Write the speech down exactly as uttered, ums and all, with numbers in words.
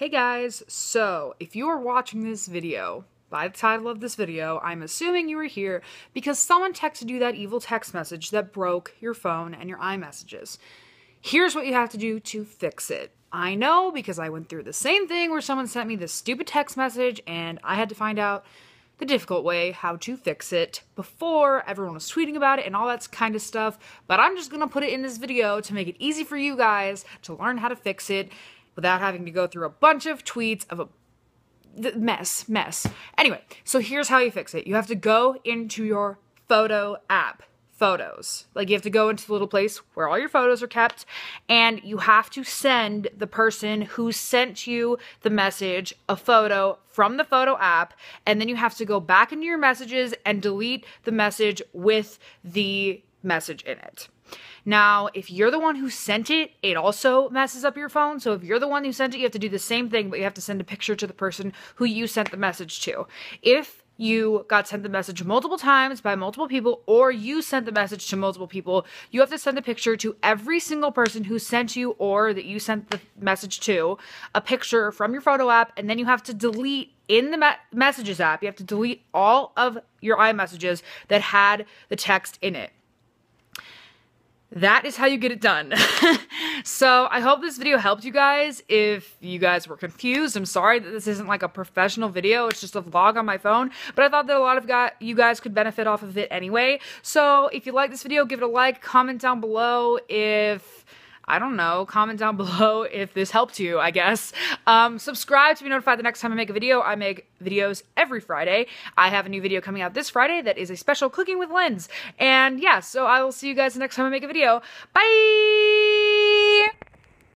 Hey guys, so if you are watching this video, by the title of this video, I'm assuming you were here because someone texted you that evil text message that broke your phone and your iMessages. Here's what you have to do to fix it. I know because I went through the same thing where someone sent me this stupid text message and I had to find out the difficult way how to fix it before everyone was tweeting about it and all that kind of stuff, but I'm just gonna put it in this video to make it easy for you guys to learn how to fix it without having to go through a bunch of tweets of a mess, mess. Anyway, so here's how you fix it. You have to go into your photo app, photos. Like you have to go into the little place where all your photos are kept and you have to send the person who sent you the message a photo from the photo app. And then you have to go back into your messages and delete the message with the message in it. Now, if you're the one who sent it, it also messes up your phone. So if you're the one who sent it, you have to do the same thing, but you have to send a picture to the person who you sent the message to. If you got sent the message multiple times by multiple people, or you sent the message to multiple people, you have to send a picture to every single person who sent you or that you sent the message to, a picture from your photo app, and then you have to delete in the me- messages app. You have to delete all of your iMessages that had the text in it. That is how you get it done. So I hope this video helped you guys. If you guys were confused, I'm sorry that this isn't like a professional video. It's just a vlog on my phone, but I thought that a lot of guys, you guys could benefit off of it anyway. So if you like this video, give it a like, comment down below if, I don't know, comment down below if this helped you, I guess. Um, subscribe to be notified the next time I make a video. I make videos every Friday. I have a new video coming out this Friday that is a special Cooking with Lens. And yeah, so I will see you guys the next time I make a video. Bye!